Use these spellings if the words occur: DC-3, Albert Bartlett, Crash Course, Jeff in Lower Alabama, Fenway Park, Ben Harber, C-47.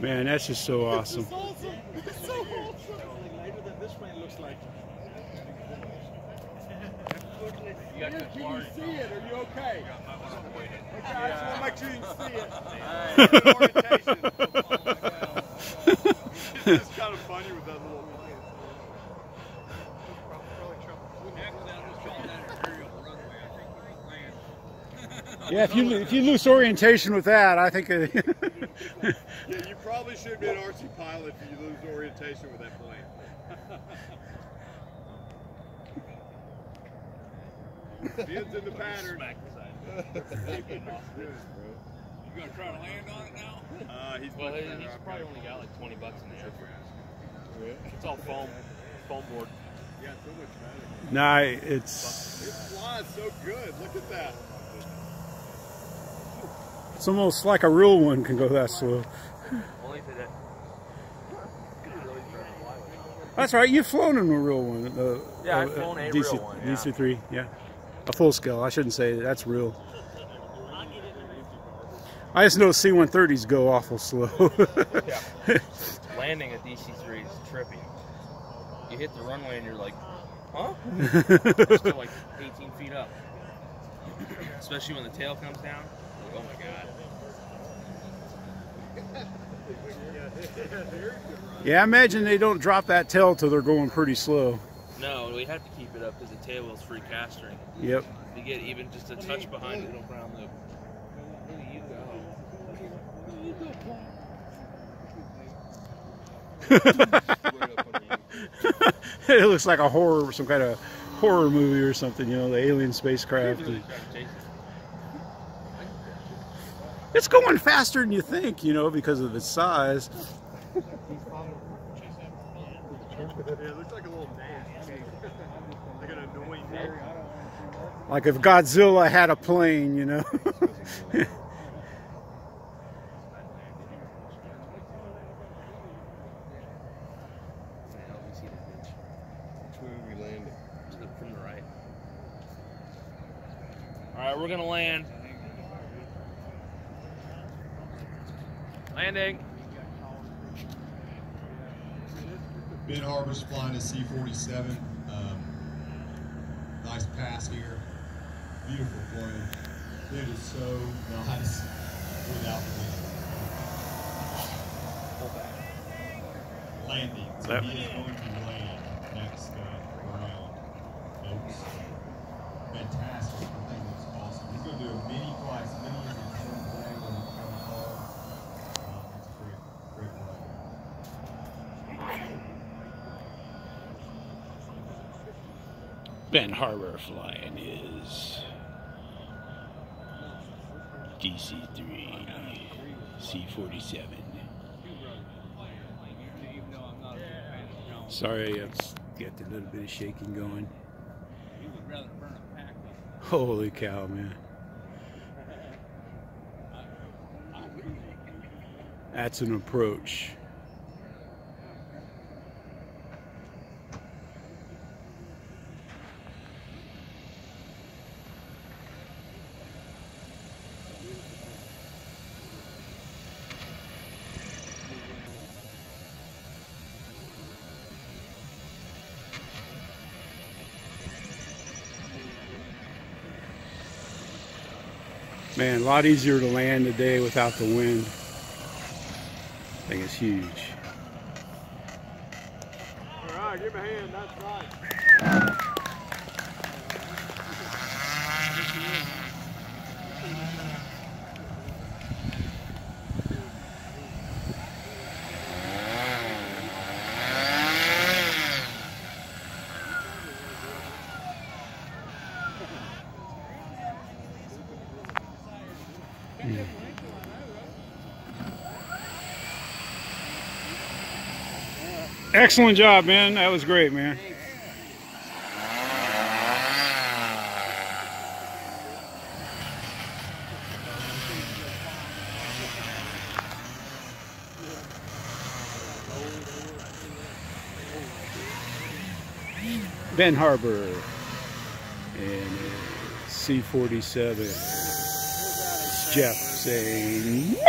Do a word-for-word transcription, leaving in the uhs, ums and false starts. Man, that's just so awesome. It's awesome. It's so awesome. Lighter than this one, it looks like. Can you see it? Are you okay? Okay, I just want to make sure you can see it. It's just kind of funny with that little. Yeah, if you if you lose orientation with that, I think. It yeah, you probably should be an R C pilot if you lose orientation with that plane. Bends in the pattern. You gonna try to land on it now? Uh, he's well, he's, he's probably only got like twenty bucks in the air for it. It's all foam, foam board. Yeah, it's so much better. Nah, it's. It flies so good. Look at that. It's almost like a real one can go that slow. That's right, you've flown in a real one. Uh, yeah, I've flown a D C, real one. Yeah. D C three, yeah. A full scale, I shouldn't say that. That's real. I just know C one thirties go awful slow. Yeah. Landing a D C three is trippy. You hit the runway and you're like, huh? You're still like eighteen feet up. Especially when the tail comes down. Oh my God. Yeah, I imagine they don't drop that tail till they're going pretty slow. No, we have to keep it up because the tail is free castering. Yep. You get even just a touch behind it, it'll brown loop. It looks like a horror, some kind of horror movie or something, you know, the alien spacecraft. It's going faster than you think, you know, because of its size. Yeah, it looks like a little man. Like an annoying man. Like if Godzilla had a plane, you know. From the right. All right, we're gonna land. Landing. Ben Harber's flying a C forty-seven. Um, nice pass here. Beautiful plane. It is so nice without the landing. So yep. He is going to land next uh, round, folks. Fantastic. I think that's awesome. He's going to do a mini flight, mini. Ben Harber flying is D C three, C forty-seven. Sorry, I've got a little bit of shaking going. Holy cow, man. That's an approach. Man, a lot easier to land today without the wind. I think it's huge. All right, give me a hand, that's right. Yeah. Excellent job, man. That was great, man. Ben Harber and C forty-seven. Jeff saying